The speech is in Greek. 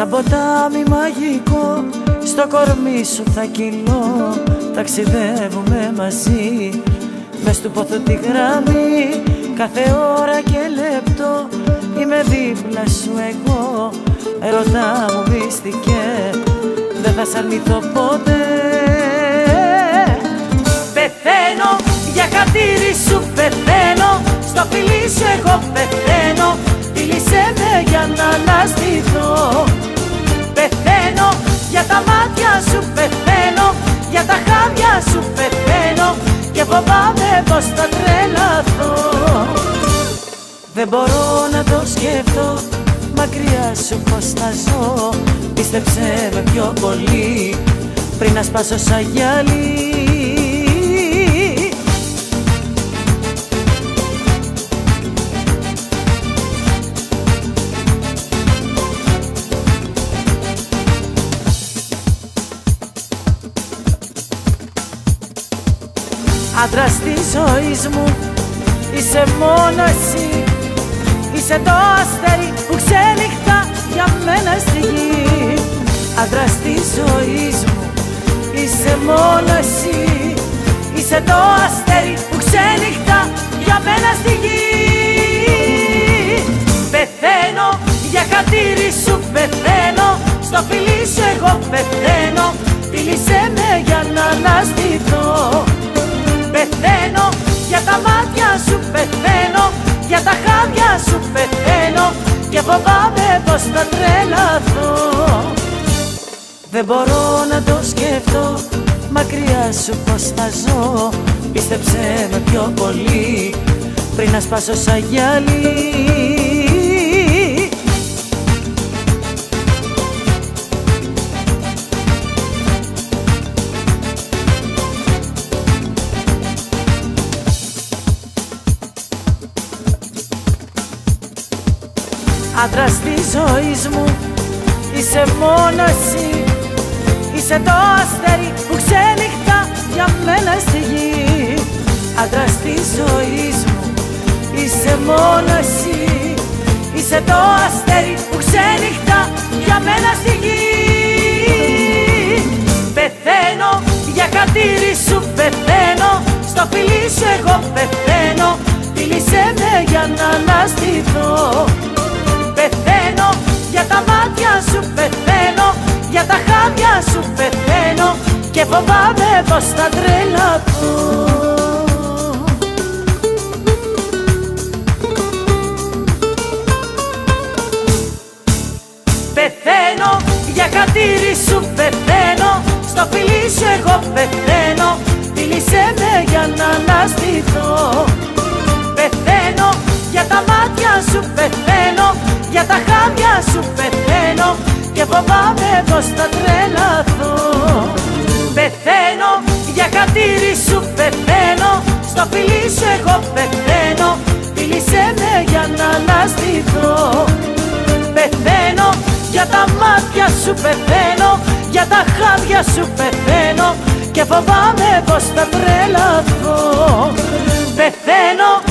Σαν ποτάμι μαγικό στο κορμί σου θα κυλώ. Ταξιδεύουμε μαζί μες του πόθου τη γραμμή. Κάθε ώρα και λεπτό είμαι δίπλα σου εγώ. Ερωτά μου μυστικέ, δεν θα σ' αρνηθώ ποτέ. Πεθαίνω για χατήρι σου, πεθαίνω. Στο φιλί σου εγώ πεθαίνω. Τύλισέ με για να αναστηθώ. Πεθαίνω για τα μάτια σου, πεθαίνω. Για τα χάδια σου πεθαίνω. Και φοβάμαι πως θα τρελαθώ. Δεν μπορώ να το σκεφτώ, μακριά σου πως θα ζω. Πίστεψέ με πιο πολύ, πριν να σπάσω σαν γυαλί. Άντρας της ζωής μου, είσαι μόνο εσύ. Είσαι το αστέρι που ξενυχτά για μένα στη γη. Άντρας της ζωής μου, είσαι μόνο εσύ. Είσαι το αστέρι που ξενυχτά για μένα στη γη. Πεθαίνω για χατήρι σου, πεθαίνω. Στο φιλί σου εγώ πεθαίνω. Τύλισέ με για να αναστηθώ. Πεθαίνω για τα μάτια σου, πεθαίνω. Για τα χάδια σου πεθαίνω. Και φοβάμαι πως θα τρελαθώ. Δεν μπορώ να το σκεφτώ, μακριά σου πως θα ζω. Πίστεψέ με πιο πολύ, πριν να σπάσω σαν γυαλί. Άντρας της ζωής μου, είσαι μόνο εσύ. Είσαι το αστέρι που ξενυχτά για μένα στη γη. Άντρας της ζωής μου, είσαι μόνο εσύ. Είσαι το αστέρι που ξενυχτά για μένα στη γη. Πεθαίνω για χατήρι σου, πεθαίνω. Στο φιλί σου εγώ πεθαίνω. Τύλισέ με για να αναστηθώ. Πεθαίνω για τα μάτια σου, πεθαίνω. Για τα χάδια σου πεθαίνω. Και φοβάμαι πως θα τρελαθώ. Πεθαίνω για χατήρι σου, πεθαίνω. Στο φιλί σου εγώ πεθαίνω. Τύλισέ με για να αναστηθώ. Πεθαίνω για τα μάτια σου, πεθαίνω. Για τα χάδια σου πεθαίνω. Και φοβάμαι πως θα τρελαθώ. Πεθαίνω για χατήρι σου πεθαίνω. Στο φιλί σου εγώ πεθαίνω. Τύλισέ με για να αναστηθώ. Πεθαίνω για τα μάτια σου πεθαίνω. Για τα χάδια σου πεθαίνω. Και φοβάμαι πως θα τρελαθώ. Πεθαίνω